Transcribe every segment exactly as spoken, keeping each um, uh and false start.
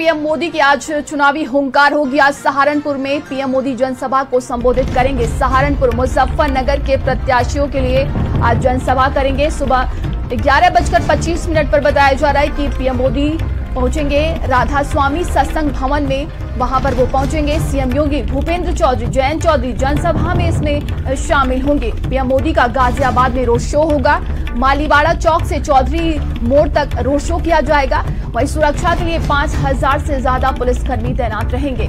PM Modi की आज चुनावी हुंकार होगी। आज सहारनपुर में पीएम मोदी जनसभा को संबोधित करेंगे। सहारनपुर मुजफ्फरनगर के प्रत्याशियों के लिए आज जनसभा करेंगे। सुबह ग्यारह बजकर पच्चीस मिनट पर बताया जा रहा है कि पीएम मोदी पहुंचेंगे राधा स्वामी सत्संग भवन में। वहां पर वो पहुंचेंगे। सीएम योगी, उपेंद्र चौधरी, जैन चौधरी जनसभा में इसमें शामिल होंगे। पीएम मोदी का गाजियाबाद में रोड शो होगा। मालीवाड़ा चौक से चौधरी मोड़ तक रोड शो किया जाएगा। वहीं सुरक्षा के लिए पांच हजार से ज्यादा पुलिसकर्मी तैनात रहेंगे।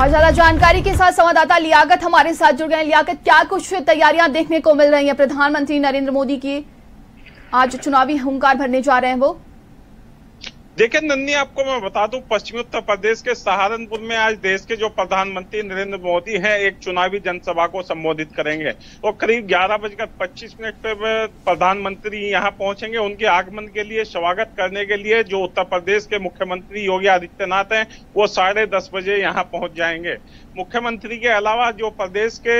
और ज्यादा जानकारी के साथ संवाददाता लियाकत हमारे साथ जुड़ गए। लियाकत, क्या कुछ तैयारियां देखने को मिल रही हैं? प्रधानमंत्री नरेंद्र मोदी की आज चुनावी हुंकार भरने जा रहे हैं वो। देखिए नन्नी, आपको मैं बता दूं, पश्चिमी उत्तर प्रदेश के सहारनपुर में आज देश के जो प्रधानमंत्री नरेंद्र मोदी हैं एक चुनावी जनसभा को संबोधित करेंगे। और करीब ग्यारह बजकर पच्चीस मिनट पर प्रधानमंत्री यहां पहुंचेंगे। उनके आगमन के लिए स्वागत करने के लिए जो उत्तर प्रदेश के मुख्यमंत्री योगी आदित्यनाथ हैं वो साढ़े दस बजे यहाँ पहुंच जाएंगे। मुख्यमंत्री के अलावा जो प्रदेश के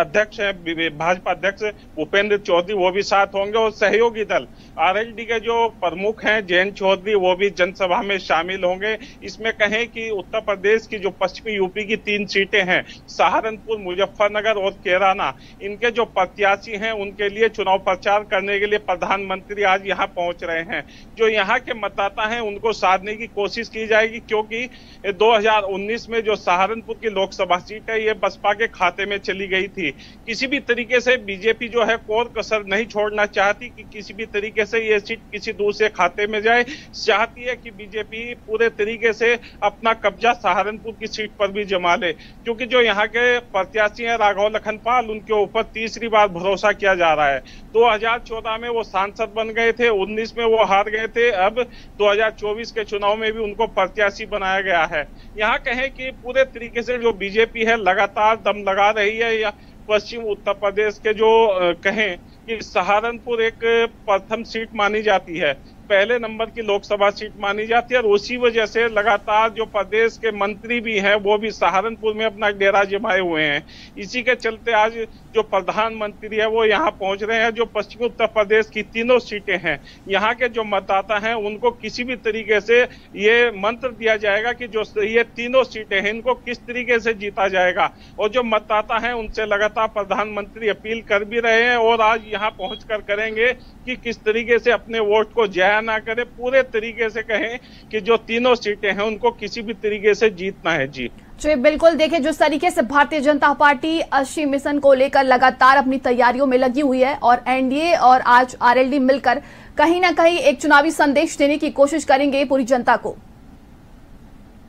अध्यक्ष हैं, भाजपा अध्यक्ष उपेंद्र चौधरी, वो भी साथ होंगे। और सहयोगी दल आरएलडी के जो प्रमुख हैं जैन चौधरी, वो भी जनसभा में शामिल होंगे। इसमें कहें कि उत्तर प्रदेश की जो पश्चिमी यूपी की तीन सीटें हैं, सहारनपुर, मुजफ्फरनगर और केराना, इनके जो प्रत्याशी हैं उनके लिए चुनाव प्रचार करने के लिए प्रधानमंत्री आज यहाँ पहुंच रहे हैं। जो यहाँ के मतदाता हैं उनको साधने की कोशिश की जाएगी, क्योंकि दो हजार उन्नीस में जो सहारनपुर की लोकसभा सीट है ये बसपा के खाते में चली गई थी। किसी भी तरीके से बीजेपी जो है कोर कसर नहीं छोड़ना चाहती कि किसी भी तरीके से ये सीट किसी दूसरे खाते में जाए। चाहती है कि बीजेपी पूरे तरीके से अपना कब्जा सहारनपुर की सीट पर भी जमा ले, क्योंकि जो यहाँ के प्रत्याशी हैं राघव लखनपाल, उनके ऊपर तीसरी बार भरोसा किया जा रहा है। दो हजार चौदह में वो सांसद बन गए थे, उन्नीस में वो हार गए थे, अब दो हजार चौबीस के चुनाव में भी उनको प्रत्याशी बनाया गया है। यहाँ कहें कि पूरे तरीके से जो बीजेपी है लगातार दम लगा रही है। या पश्चिम उत्तर प्रदेश के जो कहें कि सहारनपुर एक प्रथम सीट मानी जाती है, पहले नंबर की लोकसभा सीट मानी जाती है, और उसी वजह से लगातार जो प्रदेश के मंत्री भी हैं वो भी सहारनपुर में अपना डेरा जमाए हुए हैं। इसी के चलते आज जो प्रधानमंत्री है वो यहाँ पहुंच रहे हैं। जो पश्चिमी उत्तर प्रदेश की तीनों सीटें हैं, यहाँ के जो मतदाता हैं उनको किसी भी तरीके से ये मंत्र दिया जाएगा कि जो ये तीनों सीटें हैं इनको किस तरीके से जीता जाएगा। और जो मतदाता हैं उनसे लगातार प्रधानमंत्री अपील कर भी रहे हैं और आज यहाँ पहुँच कर करेंगे कि किस तरीके से अपने वोट को जय ना करे, पूरे तरीके से कहें कि जो तीनों सीटें हैं उनको किसी भी तरीके से जीतना है। जी जी बिल्कुल। देखें, जिस तरीके से भारतीय जनता पार्टी अस्सी मिशन को लेकर लगातार अपनी तैयारियों में लगी हुई है और एनडीए और आज आरएलडी मिलकर कहीं ना कहीं एक चुनावी संदेश देने की कोशिश करेंगे पूरी जनता को।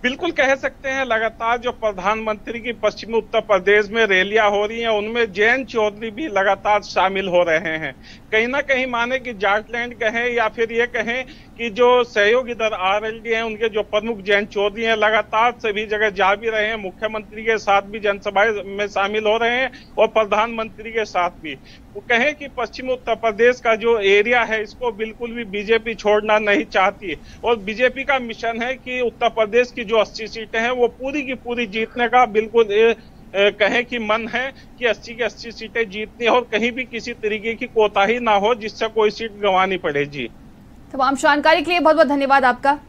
बिल्कुल कह सकते हैं लगातार जो प्रधानमंत्री की पश्चिमी उत्तर प्रदेश में रैलियां हो रही हैं उनमें जैन चौधरी भी लगातार शामिल हो रहे हैं। कहीं ना कहीं माने कि जाटलैंड कहें या फिर ये कहें कि जो सहयोगी दल आरएलडी हैं उनके जो प्रमुख जैन चौधरी हैं लगातार सभी जगह जा भी रहे हैं, मुख्यमंत्री के साथ भी जनसभा में शामिल हो रहे हैं और प्रधानमंत्री के साथ भी। वो कहें कि पश्चिम उत्तर प्रदेश का जो एरिया है इसको बिल्कुल भी बीजेपी छोड़ना नहीं चाहती और बीजेपी का मिशन है कि उत्तर प्रदेश की जो अस्सी सीटें हैं वो पूरी की पूरी जीतने का बिल्कुल ए, ए, कहें कि मन है कि अस्सी की अस्सी सीटें जीतनी और कहीं भी किसी तरीके की कोताही ना हो जिससे कोई सीट गंवानी पड़े। जी, तमाम जानकारी के लिए बहुत बहुत धन्यवाद आपका।